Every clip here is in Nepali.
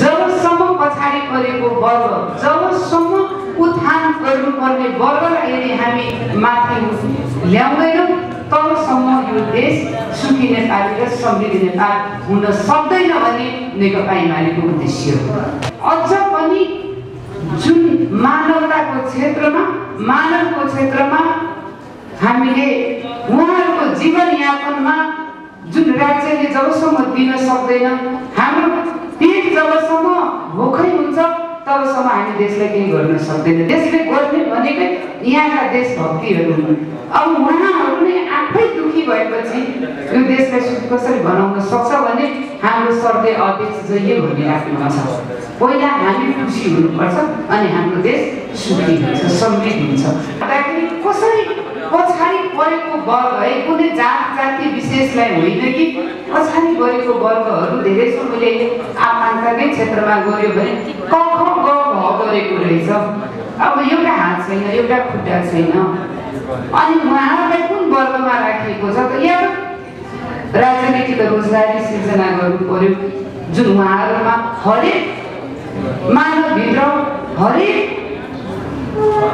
जबसम्म पछाडी परेको वर्ग जबसम्म उत्थान गर्नुपर्ने वर्गलाई यदि हामी माथि ल्याउँदैनौँ तबसम्म यो देश सुखी नेपाल र समृद्ध नेपाल हुन सक्दैन भन्ने नेकपा एमालेको उद्देश्य हो। अझ पनि जुन मानवताको क्षेत्रमा हामीले उहाँहरूको जीवनयापनमा जुन राज्यले जबसम्म दिन सक्दैन हाम्रो पेट जबसम्म भोकै हुन्छ तबसम्म हामी देशले केही गर्न सक्दैन। देशले गर्ने भनेकै यहाँका देशभक्तिहरू हुन्। अब उहाँहरू नै आफै दुखी भएपछि यो देशलाई सुख कसरी बनाउन सक्छ भने हाम्रो सर्दै अध्यक्ष जहिले भनिराख्नु हुन्छ पहिला हामी खुसी हुनुपर्छ अनि हाम्रो देश सुखी हुन्छ समृद्ध हुन्छ। ताकि कसरी पछाडी परेको वर्ग है कुनै जाति विशेषलाई होइन कि पछाडी परेको वर्गहरू धेरै सबैले आफन्तकै क्षेत्रमा गयो भने क ख ग घ गरेको रहेछ। अब एउटा हात छैन एउटा खुट्टा छैन अनि उहाँहरूलाई कुन वर्गमा राखिएको छ त? या राजनीतिक रोजगारी सिर्जना गर्नु पर्यो जुन उहाँहरूमा हरेक मानवभित्र हरेक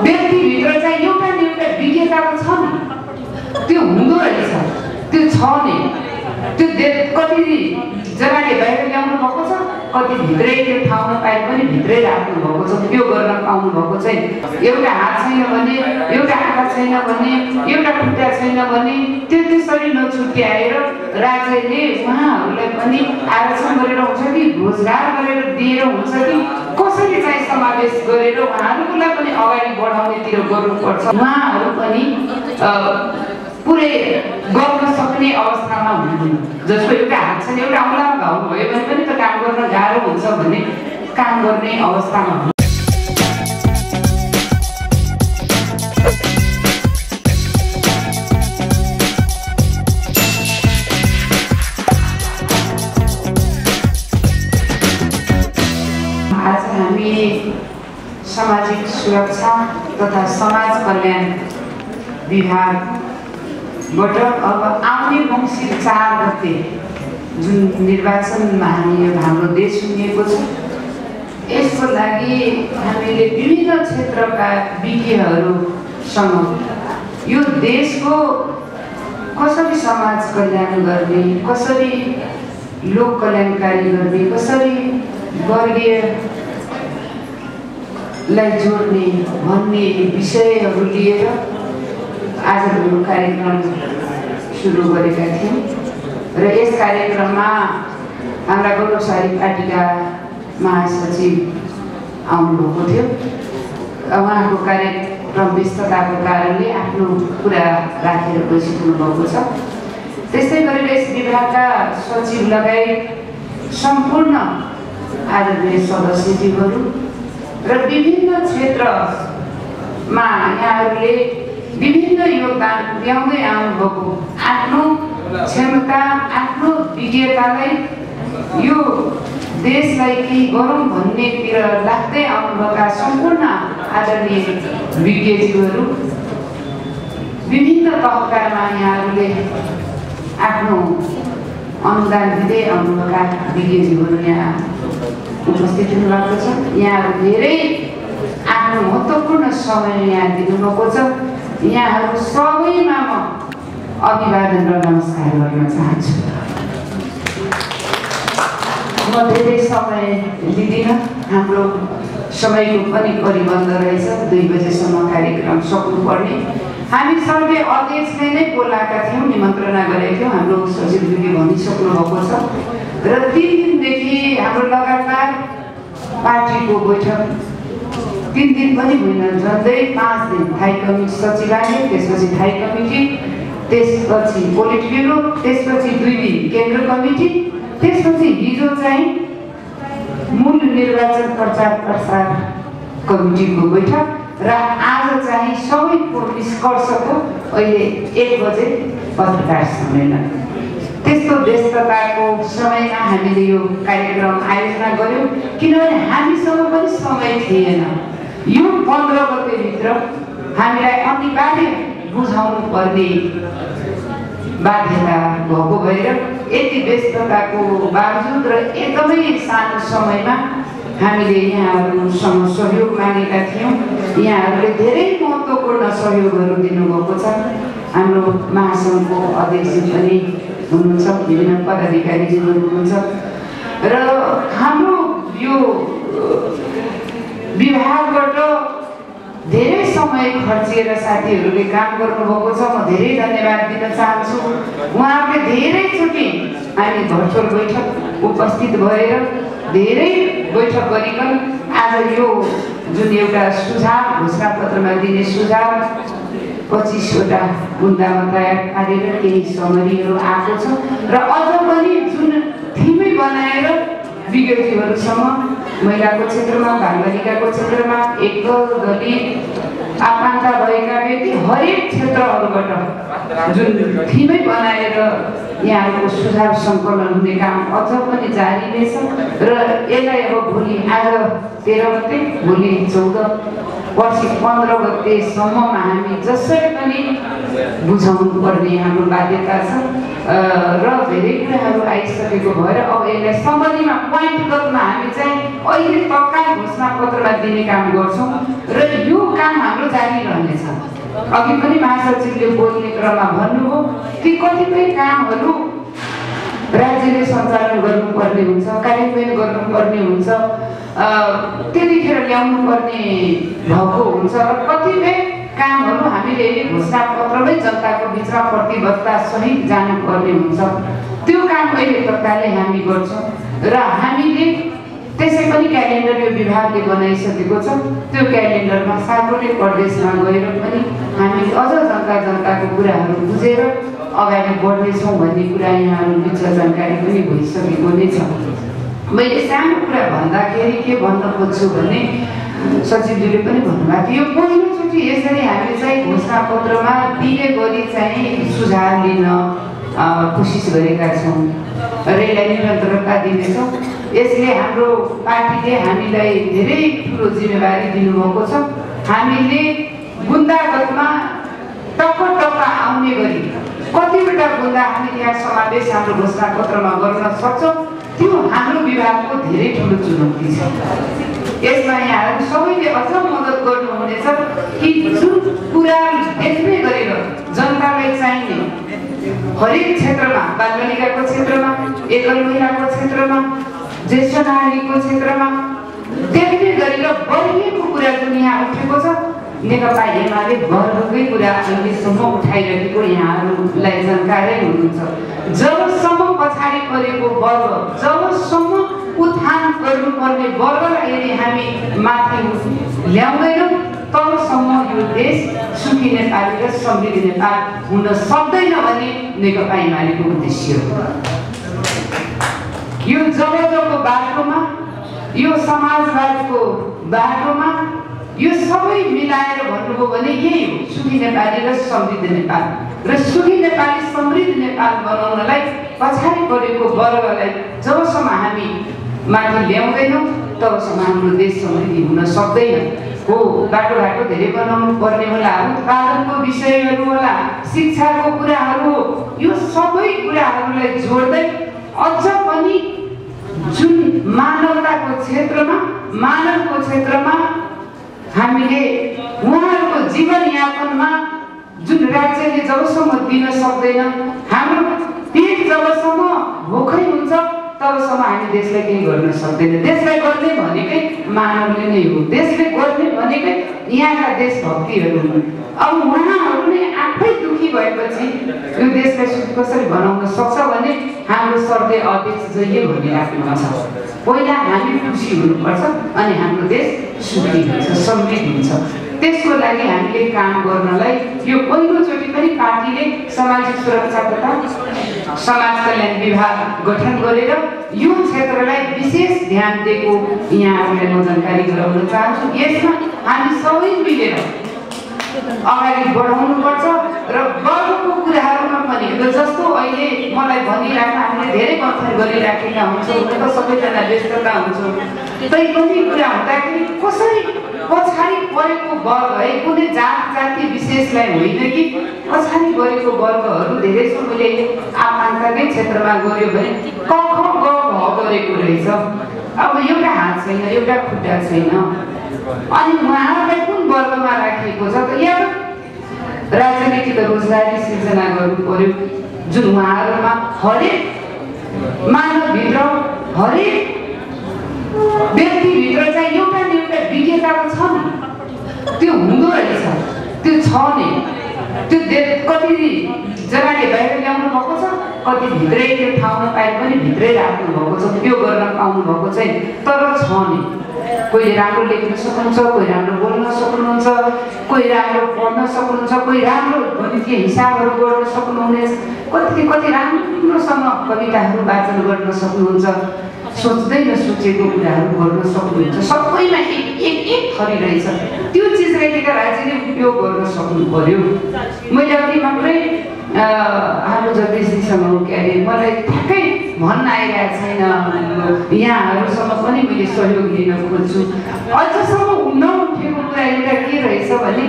व्यक्तिभित्र चाहिँ एउटा न एउटा विज्ञताको छ नि त्यो हुँदो रहेछ त्यो छ नि त्यो कति जनाले बाहिर ल्याउनु भएको छ कति भित्रै त्यो ठाउँमा पाए पनि भित्रै राख्नु भएको छ त्यो गर्न पाउनु भएको छैन। एउटा हात छैन भने एउटा आँखा छैन भने एउटा खुट्टा छैन भने त्यो त्यसरी नछुट्याएर राज्यले उहाँहरूलाई पनि आरक्षण गरेर हुन्छ कि रोजगार गरेर दिएर हुन्छ कि कसरी चाहिँ समावेश गरेर उहाँहरूलाई पनि अगाडि बढाउनेतिर गर्नुपर्छ। उहाँहरू पनि पुरै गर्न सक्ने अवस्थामा हुनुहुन्न। जसको एउटा हात छ एउटा औँलामा घाउ भयो भने पनि त काम गर्न गाह्रो हुन्छ भन्ने काम गर्ने अवस्थामा हुनु। आज हामी सामाजिक सुरक्षा तथा समाज कल्याण विभाग बाट अब आउने मङ्सिर 4 गते जुन निर्वाचनमा हामी हाम्रो देश सुनिएको छ यसको लागि हामीले विभिन्न क्षेत्रका विज्ञहरूसँग यो देशको कसरी समाज कल्याण गर्ने कसरी लोक कल्याणकारी गर्ने कसरी वर्गीयलाई जोड्ने भन्ने विषयहरू लिएर आज हाम्रो कार्यक्रम सुरु गरेका थियौँ र यस कार्यक्रममा हाम्रा गौरवशाली पार्टीका महासचिव आउनुभएको थियो। उहाँको कार्यक्रम व्यस्तताको कारणले आफ्नो कुरा राखेर गइसक्नु भएको छ। त्यस्तै गरेर यस विभागका सचिव लगायत सम्पूर्ण आदरणीय सदस्यज्यूहरू र विभिन्न क्षेत्रमा यहाँहरूले विभिन्न योगदान ल्याउँदै आउनुभएको आफ्नो क्षमता आफ्नो विज्ञतालाई यो देशलाई केही गरौँ भन्नेतिर लाग्दै आउनुभएका सम्पूर्ण आदरणीय विज्ञजीहरू विभिन्न तहकामा यहाँहरूले आफ्नो अनुदान दिँदै आउनुभएका विज्ञजीहरू यहाँ उपस्थित हुनुभएको छ। यहाँहरू धेरै आफ्नो महत्त्वपूर्ण समय यहाँ दिनुभएको छ। यहाँहरू सबैमा म अभिवादन र नमस्कार गर्न चाहन्छु। म धेरै समय लिदिनँ हाम्रो समयको पनि परिबन्ध रहेछ 2 बजेसम्म कार्यक्रम सक्नुपर्ने। हामी सर्वे अध्यक्षले नै बोलाएका थियौँ निमन्त्रणा गरेका थियौँ हाम्रो सचिवज्यूले भनिसक्नु भएको छ र 3 दिनदेखि हाम्रो लगातार पार्टीको बैठक 3 दिन पनि होइन झन्डै 5 दिन थाई कमिटी सचिवालय त्यसपछि थाई कमिटी त्यसपछि पोलिट ब्युरो त्यसपछि 2 दिन केन्द्र कमिटी त्यसपछि हिजो चाहिँ मूल निर्वाचन प्रचार कमिटीको बैठक र आज चाहिँ सबैको निष्कर्षको अहिले 1 बजे पत्रकार सम्मेलन। त्यस्तो व्यस्तताको समयमा हामीले यो कार्यक्रम आयोजना गर्यौँ किनभने हामीसँग पनि समय थिएन। यो 15 गतेभित्र हामीलाई अनिवार्य बुझाउनु पर्ने बाध्यता भएको भएर यति व्यस्तताको बावजुद र एकदमै सानो समयमा हामीले यहाँहरुसँग सहयोग मागेका थियौं। यहाँहरुले धेरै महत्त्वपूर्ण सहयोगहरु दिनुभएको छ। हाम्रो महासंघको अध्यक्ष पनि हुनुहुन्छ, विभिन्न पदाधिकारीहरु हुनुहुन्छ र हाम्रो यो विभागबाट धेरै समय खर्चिएर साथीहरुले काम गर्नुभएको छ। म धेरै धन्यवाद दिन चाहन्छु। उहाँहरुले धेरै चोटी हामी भर्चुअल बैठक उपस्थित भएर धेरै बैठक गरिकन आज यो जुन एउटा सुझाव घोषणापत्रमा दिने सुझाव 25 वटा गुण्डामा तयार पारेर केही समरीहरु आएको छ र अझ पनि जुन थीमै बनाएर विज्ञहरूसम्म महिलाको क्षेत्रमा, बालबालिकाको क्षेत्रमा, एकल दलित आफन्ता भएका व्यक्ति हरेक क्षेत्रहरुबाट जुन थीमै बनाएर यहाँको सुझाव संकलन हुने काम अझ पनि जारी नै छ र यसलाई अब भोलि आज 13 गते, भोलि 14, पर्सि 15 गते सम्ममा हामी जसरी पनि बुझाउनु पर्ने हाम्रो बाध्यता छ र धेरै कुराहरु आइसकेको भएर अब यसलाई सम्बन्धीमा प्वाइन्टगतमा हामी चाहिँ अहिले तत्काल घोषणापत्रमा दिने काम गर्छौं र यो काम हाम्रो जारी रहनेछ। अघि पनि महासचिवले बोल्ने क्रममा भन्नुभयो ती कतिपय कामहरु राज्यले सञ्चालन गर्नुपर्ने हुन्छ, कार्यान्वयन गर्नुपर्ने हुन्छ, त्यतिखेर ल्याउनु पर्ने भएको हुन्छ र कतिपय कामहरु हामीले घोषणापत्रमै जनताको बिचमा प्रतिबद्धता सहित जानुपर्ने हुन्छ। त्यो काम अहिले तत्कालै हामी गर्छौं र हामीले त्यसै पनि क्यालेन्डर यो विभागले बनाइसकेको छ। त्यो क्यालेन्डरमा सार्वजनिक प्रदेशमा गएर पनि हामी अझ जनताको कुराहरु बुझेर अगाडि बढ्ने छौं भन्ने कुरा यहाँहरु बिच जानकारी पनि भइसकेको नै छ। मैले सानो कुरा भन्दाखेरि के भन्न खोज्छु भने सचिवजीले पनि भन्नुभएको थियो यो पहिलोचोटी यसरी हामी चाहिँ घोषणापत्रमा दिने गरी चाहिँ सुझाव लिन कोशिश गरेका छौं र यसलाई निरन्तरता दिनेछौं। यसले हाम्रो पार्टीले हामीलाई धेरै ठूलो जिम्मेवारी दिनुभएको छ। हामीले गुण्डागतमा टक्क आउने गरी कतिवटा गुण्डा हामी त्यहाँ समावेश हाम्रो घोषणापत्रमा गर्न सक्छौं, त्यो हाम्रो विभागको धेरै ठूलो चुनौती छ। यसमा यहाँहरु सबैले अझ मद्दत गर्नुहुनेछ कि जुन कुरा यसले गरेर जनतालाई चाहिने हरेक क्षेत्रमा, बालबालिकाको क्षेत्रमा, एकल महिलाको क्षेत्रमा, ज्येष्ठ नागरिकको क्षेत्रमा त्यस्तै गरेर वर्गको कुरा दुनिया उठेको छ। नेकपा एमाले वर्गकै कुरा अहिलेसम्म उठाइरहेको यहाँहरुलाई जानकारी हुनुहुन्छ। जबसम्म पछाडि परेको वर्ग, जबसम्म उत्थान गर्नुपर्ने वर्गलाई यदि हामी माथि ल्याउँदैनौँ तबसम्म यो देश सुखी नेपाल र समृद्ध नेपाल हुन सक्दैन भन्ने नेकपा एमालेको उद्देश्य हो। यो जबरजको बाटोमा, यो समाजवादको बाटोमा यो सबै मिलाएर भन्नुभयो भने यही हो सुखी नेपाली र समृद्ध नेपाल र सुखी नेपाली समृद्ध नेपाल बनाउनलाई पछाडि परेको वर्गलाई जबसम्म हामी माथि ल्याउँदैनौँ तबसम्म हाम्रो देश समृद्धि हुन सक्दैन। हो बाटोघाटो धेरै बनाउनु पर्ने होला, उत्पादनको विषयहरू होला, शिक्षाको कुराहरू, यो सबै कुराहरूलाई जोड्दै अझ पनि जुन मानवताको क्षेत्रमा हामीले उहाँहरूको जीवनयापनमा जुन राज्यले जबसम्म दिन सक्दैन, हाम्रो पेट जबसम्म भोकै हुन्छ तबसम्म हामी देशले केही गर्न सक्दैन। देशले गर्ने भनेकै मानवले नै हो, देशले गर्ने भनेकै यहाँका देशभक्तिहरू हुन्। अब उहाँहरू नै आफै दुखी भएपछि यो देशलाई सुख कसरी बनाउन सक्छ भने हाम्रो सर्दै अध्यक्ष जहिले भनिराख्नु छ पहिला हामी खुसी हुनुपर्छ अनि हाम्रो देश सुखी हुन्छ, समृद्ध हुन्छ। त्यसको लागि हामीले काम गर्नलाई यो पहिलोचोटि पनि पार्टीले सामाजिक सुरक्षा तथा समाज कल्याण विभाग गठन गरेर यो क्षेत्रलाई विशेष ध्यान दिएको यहाँहरूलाई म जानकारी गराउन चाहन्छु। यसमा हामी सबै मिलेर अगाडि बढाउनुपर्छ र वर्गको कुराहरूमा पनि जस्तो अहिले मलाई भनिराख्न हामीले धेरै कथन गरिराखेका हुन्छौं र सबैजना व्यस्तता हुन्छौं तैपनि कुरा हुँदाखेरि कसरी पछाडी परेको वर्ग है कुनै जात जाति विशेषलाई होइन कि पछाडी परेको वर्गहरु धेरै समयले आमान्तकै क्षेत्रमा गयो भने क ख ग घ गरेको रहेछ। अब एउटा हात छैन एउटा खुट्टा छैन अनि उहाँलाई कुन वर्गमा राखेको छ त या राजनीतिक रोजगारी सिर्जना गर्नु पर्यो जुन उहाँहरुमा हरेक मानव भित्र हरेक व्यक्ति भित्र चाहिँ एउटा न एउटा विज्ञता छ नि त्यो हुँदो रहेछ त्यो छ नि त्यो कति जनाले बाहिर ल्याउनु भएको छ कति भित्रै त्यो ठाउँमा पाए पनि भित्रै राख्नु भएको छ त्यो गर्न पाउनु भएको छैन तर छ नि कोही राम्रो लेख्न सक्नुहुन्छ कोही राम्रो बोल्न सक्नुहुन्छ कोही राम्रो पढ्न सक्नुहुन्छ कोही राम्रो गणितीय हिसाबहरू गर्न सक्नुहुनेछ कति कति राम्रोसँग कविताहरू वाचन गर्न सक्नुहुन्छ सोच्दै नसोचेको कुराहरू गर्न सक्नुहुन्छ सबैमा एक एक थरी रहेछ त्यो चिजलाई लेखेर राज्यले उपयोग गर्न सक्नु पर्यो। मैले अघि मात्रै हाम्रो जगदीशजीसँग क्यारे मलाई ठ्याक्कै भन्न आइरहेको छैन यहाँहरूसँग पनि मैले सहयोग लिन खोज्छु अझसम्म नउठेको कुरा एउटा के रहेछ भने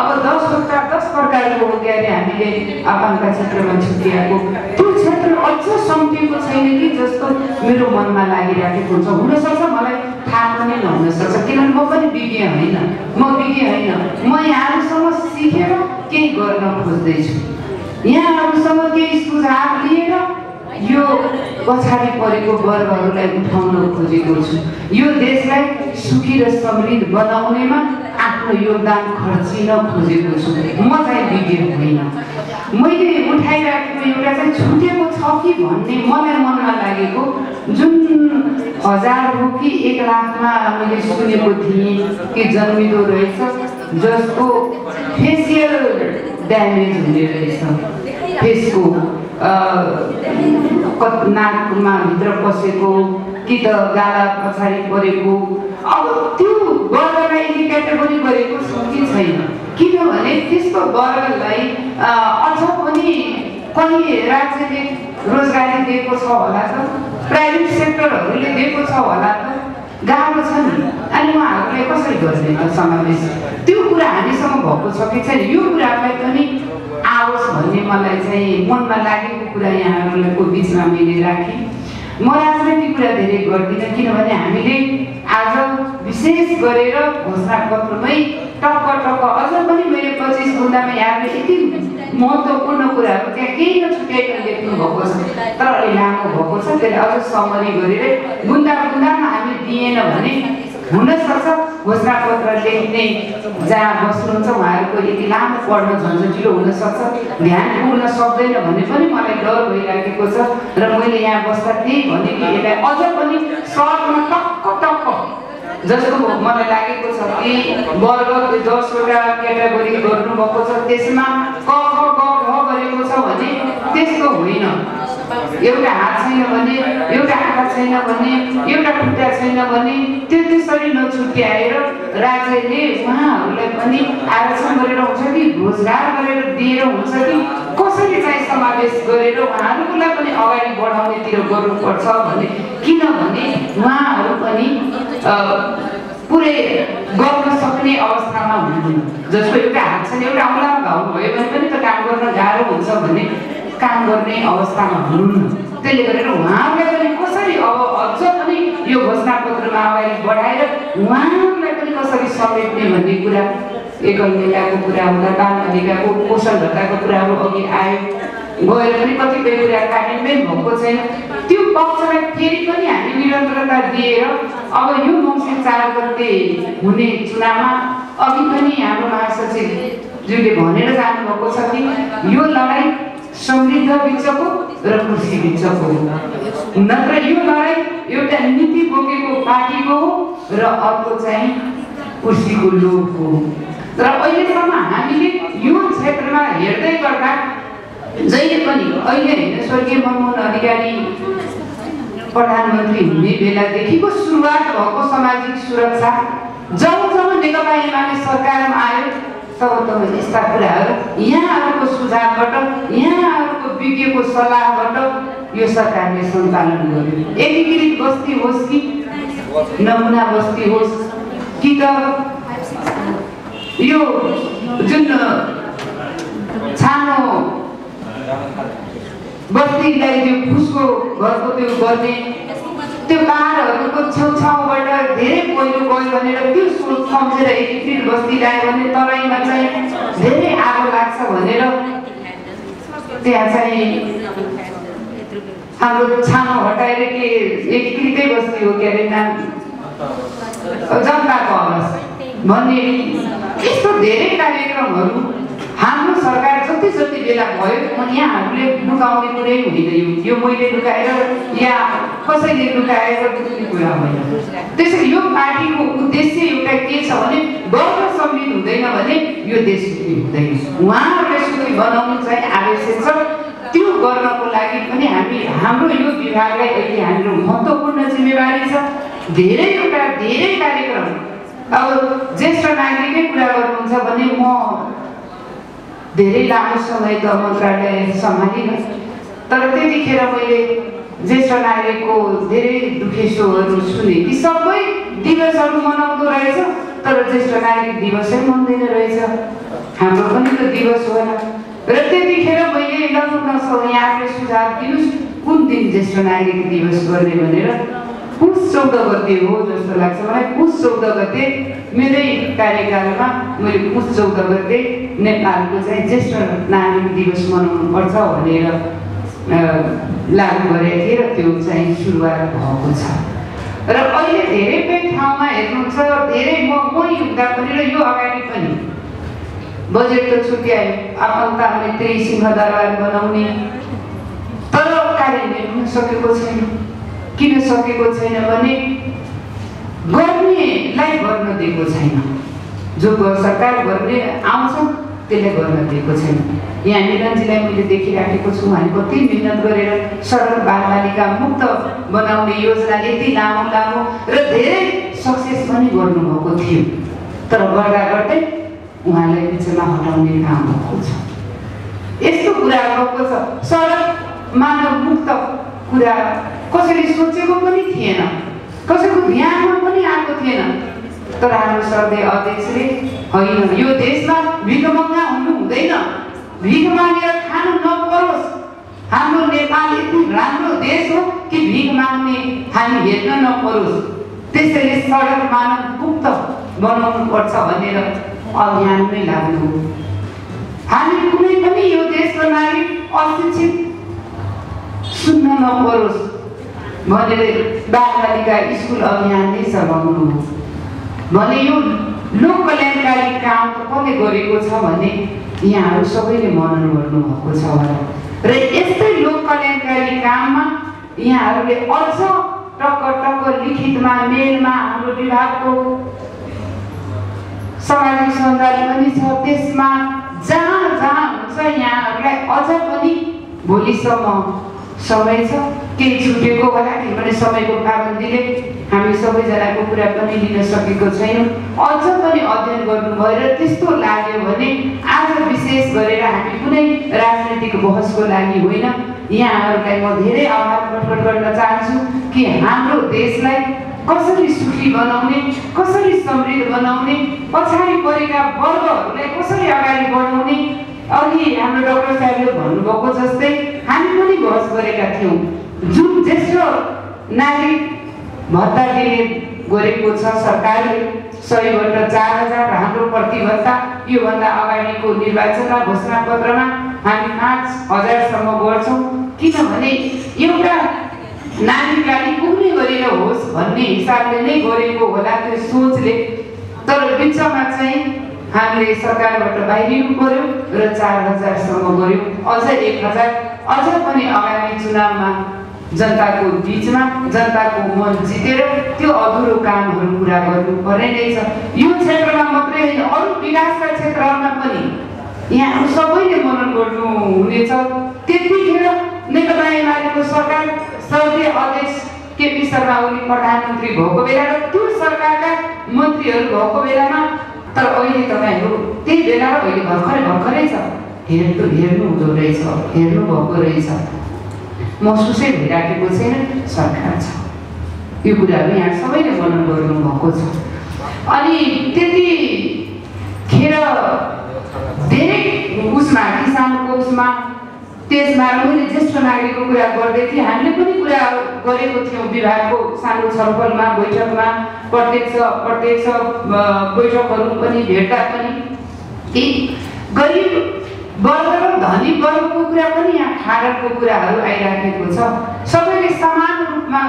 अब 10 प्रकारको ज्ञान हामीले आफन्तका क्षेत्रमा छुट्याएको त्यो क्षेत्र अझ सम्पिएको छैन कि जस्तो मेरो मनमा लागिरहेको हुन्छ। हुनसक्छ मलाई थाहा पनि नहुन सक्छ किनभने म पनि विज्ञ होइन म यहाँहरूसँग सिकेर केही गर्न खोज्दैछु यहाँहरूसँग केही सुझाव लिएर यो पछाडी परेको वर्गहरूलाई उठाउन खोजेको छु। यो देशलाई सुखी र समृद्ध बनाउनेमा आफ्नो योगदान खर्चिन खोजेको छु म चाहिँ विज्ञ होइन। मैले उठाइराखेको एउटा चाहिँ छुटेको छ कि भन्ने मलाई मनमा लागेको जुन 1000 हो कि 1 लाखमा मैले सुनेको थिएँ कि जन्मिँदो रहेछ जसको फेसियल ड्यामेज हुने रहेछ फेसको नाकमा भित्र पसेको कि त गाला पछाडि परेको। अब त्यो वर्गलाई क्याटेगोरी गरेको सोचि छैन किनभने त्यस्तो वर्गलाई अझ पनि कहिले राज्यले रोजगारी दिएको छ होला त प्राइभेट सेक्टरहरूले दिएको छ होला त गाह्रो छ नि अनि उहाँहरूले कसरी गर्ने त समावेश त्यो कुरा हामीसँग भएको छ कि छैन यो कुरालाई पनि आओस् भन्ने मलाई चाहिँ मनमा लागेको कुरा यहाँहरूको बिचमा मैले राखेँ। म राजनीतिक कुरा धेरै गर्दिनँ किनभने हामीले आज विशेष गरेर घोषणापत्रमै टक्क अझ पनि मैले 25 बुँदामा यहाँले यति महत्त्वपूर्ण कुराहरू त्यहाँ केही नछुट्याएर लेख्नु भएको छ तर अहिले लामो भएको छ त्यसले अझ समरी गरेर बुँदामा हामी दिएन भने हुनसक्छ घोषणापत्र लेख्ने जहाँ बस्नुहुन्छ उहाँहरूको यति लामो पढ्न झन्झटिलो हुनसक्छ ध्यान पुग्न सक्दैन भन्ने पनि मलाई डर भइराखेको छ र मैले यहाँ बस्दा त्यही भने यसलाई अझ पनि सर्टमा टक्क जस्तो मलाई लागेको छ कि वर्ग 10 वटा क्याटेगोरी गर्नुभएको छ त्यसमा क ख ग घ गरेको छ भने त्यस्तो होइन एउटा हात छैन भने एउटा आँखा छैन भने एउटा खुट्टा छैन भने त्यो त्यसरी नछुट्याएर राज्यले उहाँहरूलाई पनि आरक्षण गरेर हुन्छ कि रोजगार गरेर दिएर हुन्छ कि कसरी चाहिँ समावेश गरेर उहाँहरूलाई पनि अगाडि बढाउनेतिर गर्नुपर्छ भने किनभने उहाँहरू पनि पुरै गर्न सक्ने अवस्थामा हुनुहुन्न। जसको एउटा हात छैन एउटा औँलामा घाउ भयो भने पनि त काम गर्न गाह्रो हुन्छ भने काम गर्ने अवस्थामा हुनुहुन्न त्यसले गरेर उहाँहरूलाई पनि कसरी अब अझ पनि यो घोषणापत्रमा अगाडि बढाएर उहाँहरूलाई पनि कसरी समेट्ने भन्ने कुरा एकल नेताको कुरा हुँदा बाल अधिकारको पोषण भत्ताको कुराहरू अघि आयो गएर पनि कतिपय कुरा कार्यान्वयन भएको छैन त्यो पक्षलाई फेरि पनि हामी निरन्तरता दिएर अब यो मङ्सिर 4 गते हुने चुनावमा अघि पनि हाम्रो महासचिवज्यूले भनेर जानुभएको छ कि यो लडाइँ समृद्ध बिचको र कृषि बिचको हो नत्र यो लडाइँ एउटा नीति बोकेको पार्टीको हो र अर्को चाहिँ कृषिको लोभको हो। तर अहिलेसम्म हामीले यो क्षेत्रमा हेर्दै गर्दा जहिले पनि अहिले होइन स्वर्गीय मनमोहन अधिकारी प्रधानमन्त्री हुने बेलादेखिको सुरुवात भएको सामाजिक सुरक्षा जब नेकपा एमाले सरकारमा आयो सब तो इस्ता कुराहरु यहाँ अरुको सुझावबाट यहाँ अरुको बिकेको सल्लाहबाट यो सरकारले सञ्चालन गर्यो। एकीकृत बस्ती होस् कि नमुना बस्ती होस् कि त यो जुन छानो बस्तीलाई त्यो फुसको घरको त्यो गर्ने त्यो बारहरुको छौछाउबाट धेरै पहिलो गयो भनेर त्यो सोच सम्झेर एकीकृत बस्ती ल्यायो भने तराईमा चाहिँ धेरै आगो लाग्छ भनेर त्यहाँ चाहिँ हाम्रो छानो हटाएर के एकीकृतै बस्ती हो के नाम जनताको आवाज भन्ने यस्तो धेरै कार्यक्रमहरु हाम्रो सरकार जति बेला भयो अनि हामीले लुकाउने कुरै हुँदैन। यो मैले लुकाएर या कसैले लुकाएर कुनै कुरा होइन। त्यसैले यो पार्टीको उद्देश्य एउटा के छ भने वर्ग सम्मिलित हुँदैन भने यो देश सुखी हुँदैन। उहाँहरूले सुखी बनाउनु चाहिँ आवश्यक छ। त्यो गर्नको लागि पनि हामी हाम्रो यो विभागलाई अहिले हाम्रो महत्त्वपूर्ण जिम्मेवारी छ। धेरै कार्यक्रम अब ज्येष्ठ नागरिकले कुरा गर्नुहुन्छ भने म धेरै लामो समय त मन्त्रालय सम्हालिनँ, तर त्यतिखेर मैले ज्येष्ठ नागरिकको धेरै दुखेसोहरू सुने। ती सबै दिवसहरू मनाउँदो रहेछ तर ज्येष्ठ नागरिक दिवसै मन्दैन रहेछ। हाम्रो पनि त दिवस होला र त्यतिखेर मैले यहाँले सुझाव दिनुहोस् कुन दिन ज्येष्ठ नागरिक दिवस गर्ने भनेर। पुस 14 गते हो जस्तो लाग्छ मलाई। पुस 14 गते मेरै कार्यकालमा मैले पुस 14 गते नेपालको चाहिँ ज्येष्ठ नागरिक दिवस मनाउनु पर्छ भनेर लागू गरेको थिएँ र त्यो चाहिँ सुरुवात भएको छ। र अहिले धेरै ठाउँमा हेर्नुहुन्छ धेरै मै हुँदा पनि र यो अगाडि पनि बजेट त छुट्यायो आफन्त मित्री सिंहदरबार बनाउने तर कार्यान्वयन हुन सकेको छैन। किन सकेको छैन भने गर्नेलाई गर्न दिएको छैन। जो सरकार गर्ने आउँछ त्यसले गर्न दिएको छैन। यहाँ निरञ्जीलाई मैले देखिराखेको छु उहाँले कति मिहिनेत गरेर सडक बालबालिका मुक्त बनाउने योजना यति लामो र धेरै सक्सेस पनि गर्नुभएको थियो तर गर्दा गर्दै उहाँलाई बिचमा हटाउने काम भएको छ। यस्तो कुरा भएको छ। सडक मानव मुक्त कुरा कसैले सोचेको पनि थिएन, कसैको ध्यानमा पनि आएको थिएन। तर हाम्रो सर्दै अध्यक्षले होइन यो देशमा भिखमङ्गा हुनु हुँदैन, भिख मागेर खानु नपरोस्। हाम्रो नेपाल यति राम्रो देश हो कि भिख माग्ने हामी हेर्न नपरोस्। त्यसैले सडक मानव मुक्त बनाउनु पर्छ भनेर अभियानमै लाग्नु। हामी कुनै पनि यो देशको नागरिक अशिक्षित सुन्न नपरोस् भनेर बालबालिका स्कुल अभियान नै चलाउनु भने यो लोक कल्याणकारी काम त कसले गरेको छ भने यहाँहरू सबैले मनन गर्नुभएको छ र यस्तै लोक कल्याणकारी काममा यहाँहरूले अझ टक्क लिखितमा मेलमा हाम्रो विभागको सामाजिक सञ्जाल पनि छ त्यसमा जहाँ हुन्छ यहाँहरूलाई अझ पनि भोलिसम्म समय छ। केही छुटेको होला किनभने समयको पाबन्दीले हामी सबैजनाको कुरा पनि लिन सकेको छैनौँ। अझ पनि अध्ययन गर्नुभयो र त्यस्तो लाग्यो भने आज विशेष गरेर हामी कुनै राजनीतिक बहसको लागि होइन। यहाँहरूलाई म धेरै आभार प्रकट गर्न चाहन्छु कि हाम्रो देशलाई कसरी सुखी बनाउने, कसरी समृद्ध बनाउने, पछाडि परेका वर्गहरूलाई कसरी अगाडि बढाउने। अघि हाम्रो डाक्टर साहबले भन्नुभएको जस्तै हामी पनि बहस गरेका थियौँ। जुन ज्येष्ठ नागरिक भत्ता दिने गरेको छ सरकारले 100बाट 4000 हाम्रो प्रतिबद्धता। योभन्दा अगाडिको निर्वाचनमा घोषणापत्रमा हामी 5000सम्म गर्छौँ किनभने एउटा नागरिकलाई पुग्ने गरेर होस् भन्ने हिसाबले नै गरेको होला त्यो सोचले। तर बिचमा चाहिँ हामीले सरकारबाट बाहिरिनु पर्यो र 4000सम्म गर्यो, अझ 1000 अझ पनि आगामी चुनावमा जनताको बीचमा जनताको मन जितेर त्यो अधुरो कामहरू पूरा गर्नु पर्ने नै छ। यो क्षेत्रमा मात्रै होइन अरू विकासका क्षेत्रहरूमा पनि यहाँ सबैले मनन गर्नु हुनेछ। त्यतिखेर नेकपा एमालेको सरकार सर्वदलीय अध्यक्ष केपी शर्मा ओली प्रधानमन्त्री भएको बेला र त्यो सरकारका मन्त्रीहरू भएको बेलामा तर अहिले तपाईहरु त्यही बेला र अहिले भर्खरै भर्खरै छ हेर्नु हुँदो रहेछ हेर्नु भएको रहेछ महसुसै भइराखेको छैन सरकार छ यो कुराहरु यहाँ सबैले मनन गर्नु भएको छ अनि त्यति खेर धेरै उसमा किसानको उसमा त्यसमा मैले ज्येष्ठ नागरिकको कुरा गर्दै थिए हामीले पनि कुरा गरेको थियौं विभागको सानो छलफलमा बैठकमा प्रत्यक्ष बैठकहरु पनि भेट्दा पनि कि गरीब वर्ग र धनी वर्गको कुरा पनि यहाँ खाडको कुराहरु आइराखेको छ सबैले समान रूपमा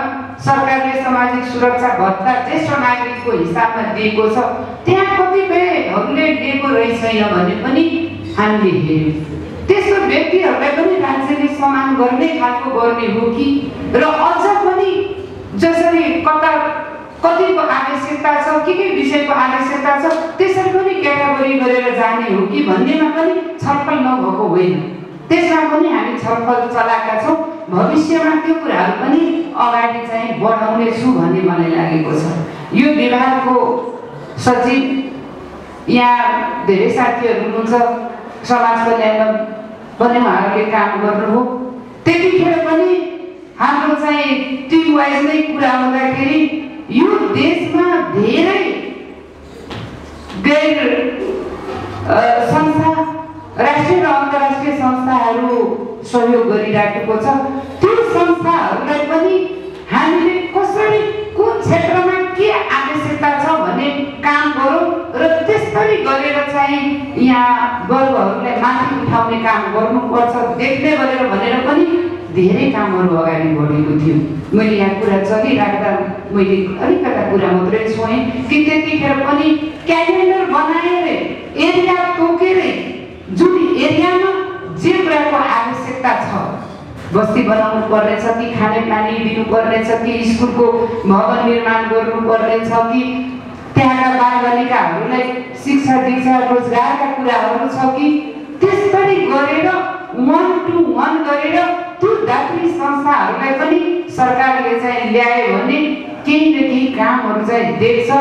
सरकारले सामाजिक सुरक्षा भत्ता ज्येष्ठ नागरिकको हिसाबमा दिएको छ त्यहाँ कतिपयहरुले दिएको छैन भने पनि हामीले हेर्यौं त्यस्तो व्यक्तिहरुलाई पनि राज्यले समान गर्ने खालको गर्ने हो कि र अझ पनि जसरी कता कतिको आवश्यकता छ के विषयको आवश्यकता छ त्यसरी पनि क्याटेगोरी गरेर जाने हो कि भन्नेमा पनि छलफल नभएको होइन त्यसमा पनि हामी छलफल चलाएका छौं भविष्यमा त्यो कुराहरु पनि अगाडि चाहिँ बढाउने छु भन्ने मलाई लागेको छ यो विभागको सचिव यहाँ धेरै साथीहरु हुनुहुन्छ समाज कल्याण पनि उहाँहरुले काम गर्नु हो त्यतिखेर पनि हाम्रो चाहिँ टिम वाइज नै कुरा हुँदाखेरि यो देशमा धेरै गैर संस्था राष्ट्रिय र अन्तर्राष्ट्रिय संस्थाहरु सहयोग गरिराखेको छ त्यो संस्थाहरुलाई पनि हामीले कसरी कुन क्षेत्रमा के आवश्यकता छ भन्ने काम गरौ र त्यसरी गरेर चाहिँ यहाँ वर्गहरुलाई माथि उठाउने काम गर्नुपर्छ देख्दै गरेर भनेर पनि धेरै कामहरु अगाडि बढेको थियो मैले यहाँ कुरा चलिराख्दा मैले अलिकता कुरा मात्रै छोएँ कि त्यतिखेर पनि क्यालेन्डर बनाएर एरिया तोकेर जुन एरियामा जे कुराको आवश्यकता छ बस्ती बनाउनु पर्ने छ कि खानेपानी दिनु पर्ने छ कि स्कुलको भवन निर्माण गर्नु पर्ने छ कि त्यहाँका बालबालिकाहरुलाई शिक्षा दीक्षा रोजगारका कुराहरु छ कि त्यसरी गरेर 1 to 1 गरेर त्यो दात्री संस्थाहरुलाई पनि सरकारले चाहिँ ल्याए भने केही न केही कामहरु चाहिँ देख्छ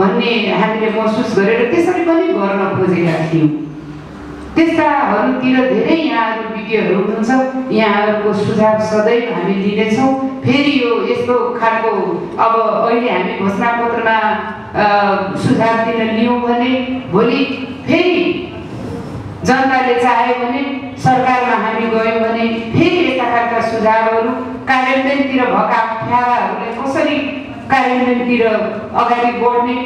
भन्ने हामीले महसुस गरेर त्यसरी पनि गर्न खोजेका थियौं त्यस्ताहरुतिर धेरै यहाँहरु विज्ञहरु हुनुहुन्छ यहाँहरुको सुझाव सधैं हामी लिने छौं फेरि यो यस्तो खालको अब अहिले हामी घोषणापत्रमा सुझाव दिन लियौं भने भोलि फेरि जनताले चाहे भने सरकारमा हामी गयौं भने फेरि यस्ता खालका सुझावहरु कार्यान्वयनतिर भएका अप्ठ्याराहरुले कसरी कार्यान्वयनतिर अगाडि बढ्ने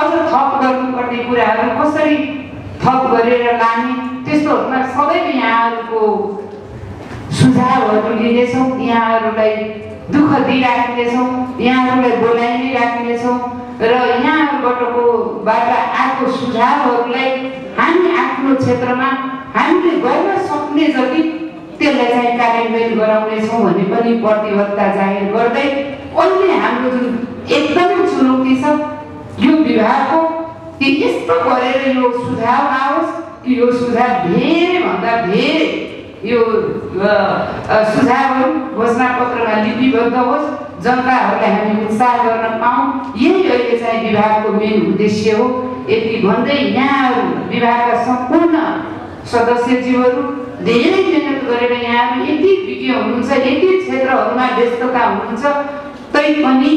अझ थप गर्नुपर्ने कुराहरु कसरी थप गरेर लाने त्यस्तोहरुमा सबै यहाँहरुको सुझावहरु लिने छौं यहाँहरुलाई दुःख दिइराख्ने छौं यहाँहरुलाई बोलाइनै राख्ने छौं र यहाँहरुको बाटा आएको सुझावहरुलाई हामी आफ्नो क्षेत्रमा हामीले गर्न सक्ने जति त्यसलाई चाहिँ कार्यान्वयन गराउने छौं भन्ने पनि प्रतिबद्धता जाहेर गर्दै अहिले हाम्रो जुन एकदमै चुनौती छ यो विभागको कि यस्तो गरेर यो सुझाव आओस् कि यो सुझाव धेरै भन्दा धेरै यो सुझावहरु घोषणापत्रमा लिपिबद्ध होस् जनताहरुलाई हामी उत्साह गर्न पाऊँ यही अहिले चाहिँ विभागको मेन उद्देश्य हो यति भन्दै यहाँ विभागका सम्पूर्ण सदस्यज्यूहरु धेरै मेहनत गरेर यहाँ यति विज्ञ हुनुहुन्छ यति क्षेत्रहरुमा व्यस्तता हुनुहुन्छ तैपनि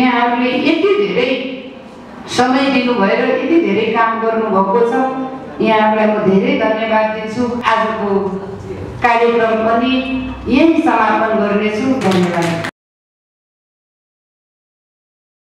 यहाँहरुले यति धेरै समय दिनु भएर यति धेरै काम गर्नु भएको छ यहाँहरुलाई म धेरै धन्यवाद दिन्छु आजको कार्यक्रम पनि यही समापन गर्नेछु धन्यवाद